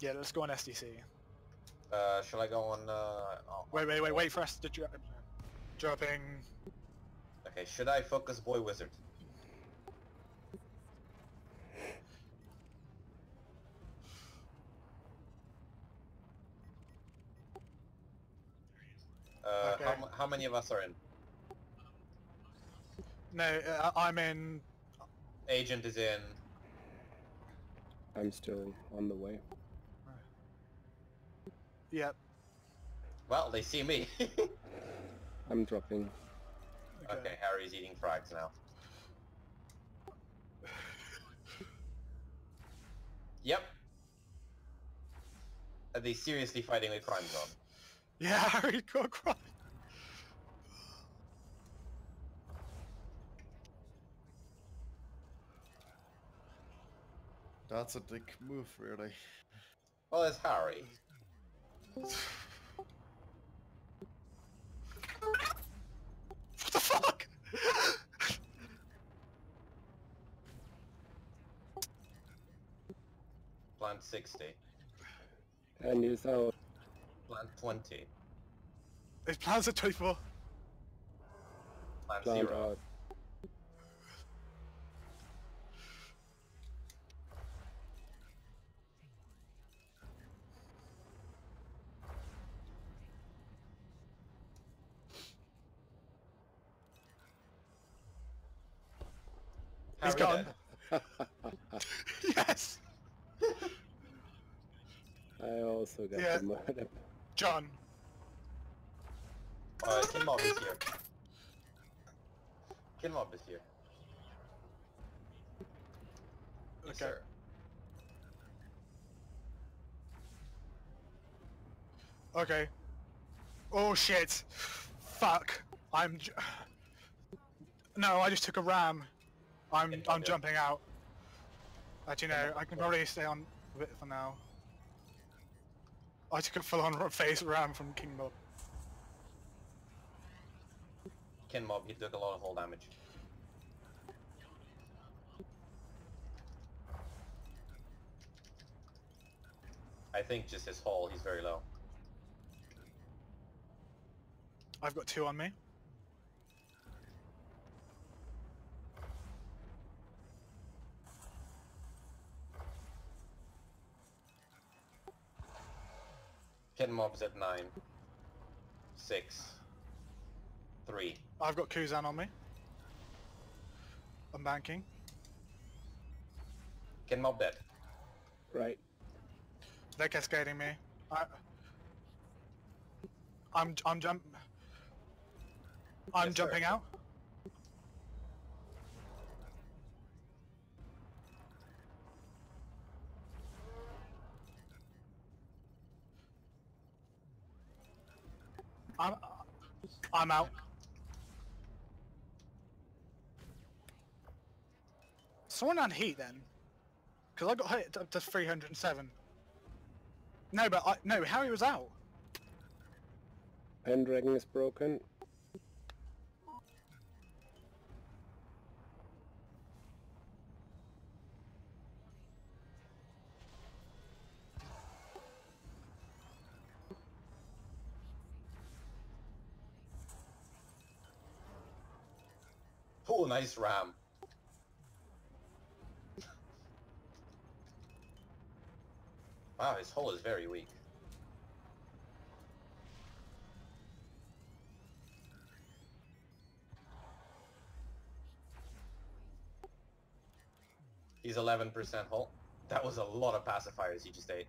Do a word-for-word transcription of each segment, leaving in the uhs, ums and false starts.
Yeah, let's go on S D C. Uh, shall I go on, uh... Oh, wait, wait, wait, wait for us to drop... Dropping... Okay, should I focus Boy Wizard? Uh, okay. how, how many of us are in? No, uh, I'm in... Agent is in. I'm still on the way. Right. Yep. Well, they see me. I'm dropping. Okay. Okay, Harry's eating frogs now. Yep. Are they seriously fighting with Crime Zone? Yeah, Harry, go cry. That's a dick move, really. Well, it's Harry. What the fuck? Plant sixty. And he's out. Plant twenty. His plans are twenty-four. Plant zero. Out. He's gone. Yes. I also got yeah. the murder. John. Uh, King Mob is here. King Mob is here. Okay. Yes, sir. Okay. Oh shit! Fuck! I'm. J no, I just took a ram. I'm I'm down. Jumping out. As you know, I can probably stay on a bit for now. I took a full-on face ram from King Mob. King Mob, he took a lot of hull damage. I think just his hull, he's very low. I've got two on me. Ken Mob's at nine. Six. Three. I've got Kuzan on me. I'm banking. Ken Mob dead. Right. They're cascading me. I, I'm I'm jump. I'm yes, jumping sir. out. I'm, I'm out. Someone on heat then, because I got hit up to three hundred and seven. No, but I, no, Harry was out. Pendragon is broken. Oh, nice ram. Wow, his hull is very weak. He's eleven percent hull. That was a lot of pacifiers he just ate.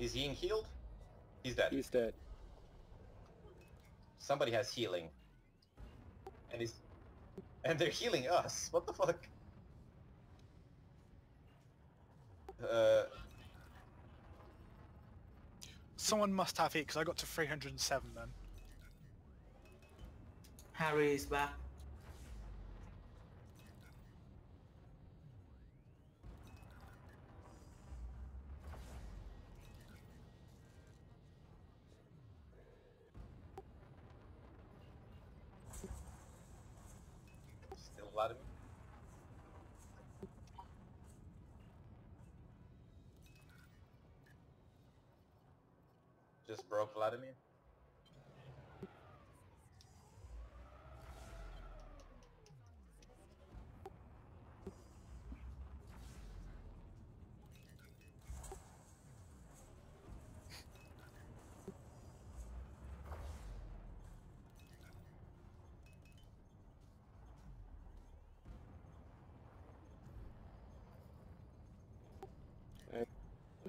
Is he healed? He's dead. He's dead. Somebody has healing. And he's... And they're healing us! What the fuck? Uh... Someone must have heat, because I got to three hundred and seven then. Harry is back. Vladimir. Just broke Vladimir.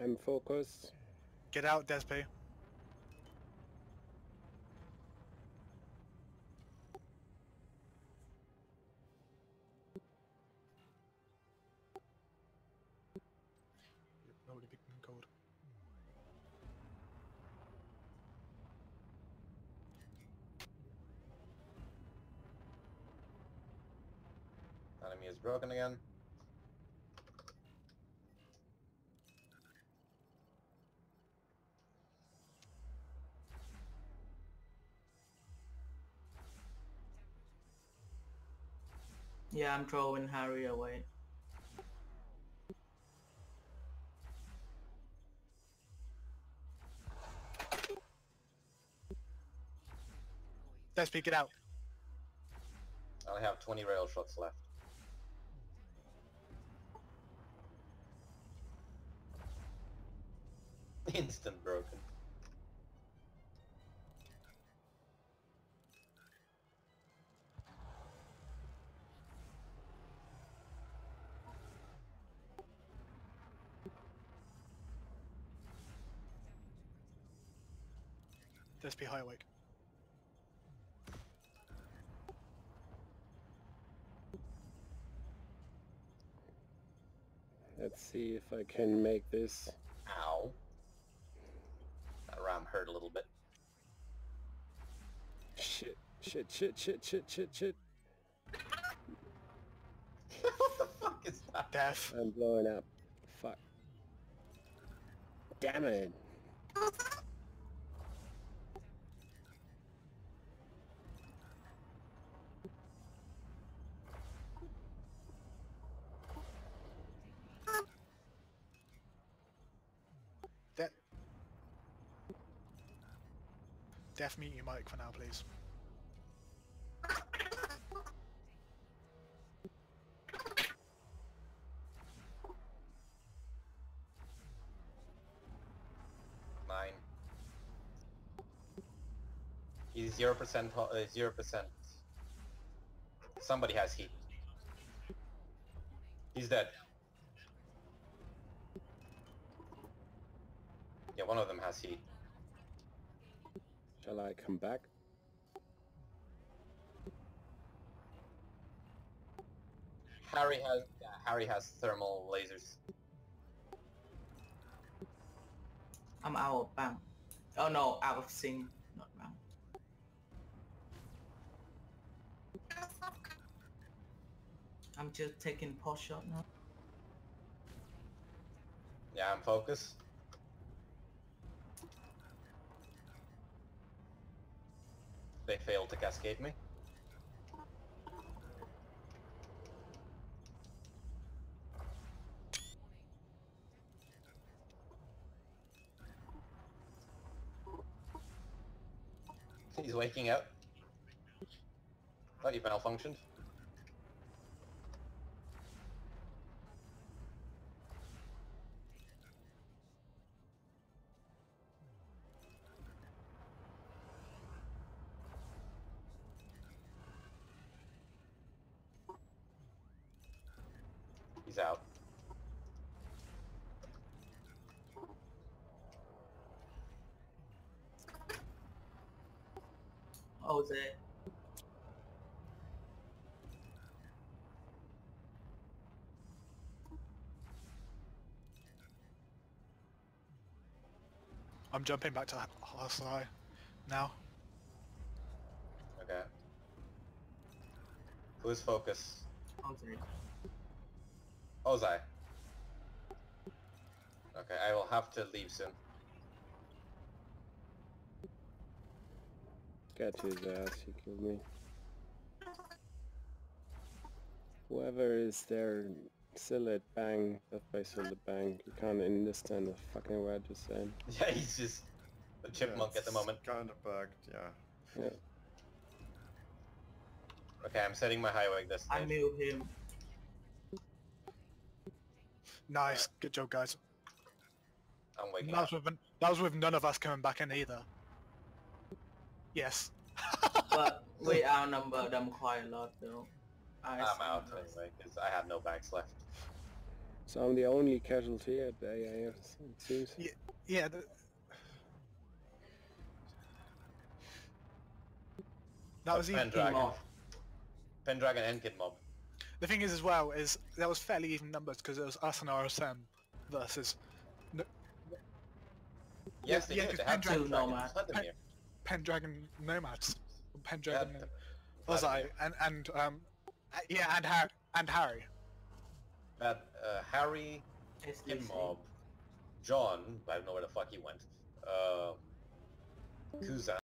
I'm focused. Get out, Despe. Nobody picking code. Enemy is broken again. Yeah, I'm throwing Harry away. Let's pick it out. I only have twenty rail shots left. Instant broken. Let's be high awake. Let's see if I can make this. Ow. That ram hurt a little bit. Shit, shit, shit, shit, shit, shit, shit. What the fuck is that? Death. I'm blowing up. Fuck. Damn it. Def, mute your mic for now, please. Nine. He's zero percent. Uh, zero percent. Somebody has heat. He's dead. Yeah, one of them has heat. Shall I come back? Harry has yeah, Harry has thermal lasers. I'm out of bam. Oh no, out of sync, not bam. I'm just taking post shot now. Yeah, I'm focused. They failed to cascade me. He's waking up. Oh, you've malfunctioned. He's out. Oh, is it? I'm jumping back to Harsai now. Okay. Who's focus? Oh, is it? Ozai. Okay, I will have to leave soon. Got his ass, he killed me. Whoever is there, Sillet Bang, that's by Sillet Bang. You can't understand a fucking word you're saying. Yeah, he's just a chipmunk yeah, at the moment. Kind of bugged, yeah. yeah. Okay, I'm setting my highway this time. I knew him. Nice, good job, guys. I'm waking that up. Was with, that was with none of us coming back in either. Yes. But we outnumbered them quite a lot, though. I I'm out those. anyway, because I have no bags left. So I'm the only casualty at the A A F, it seems. Yeah, yeah the... That was even Pendragon. Pendragon and King Mob. The thing is as well, is that was fairly even numbers because it was us and R S M versus... No... Yes, they yeah, did. They had Pendragon, Nomads. Pen Pendragon Nomads. Pendragon... Had, was Vladimir. I? And, and um... Yeah, and, Har and Harry. That, uh, Harry, King Mob, John, I don't know where the fuck he went, uh, Kuzan.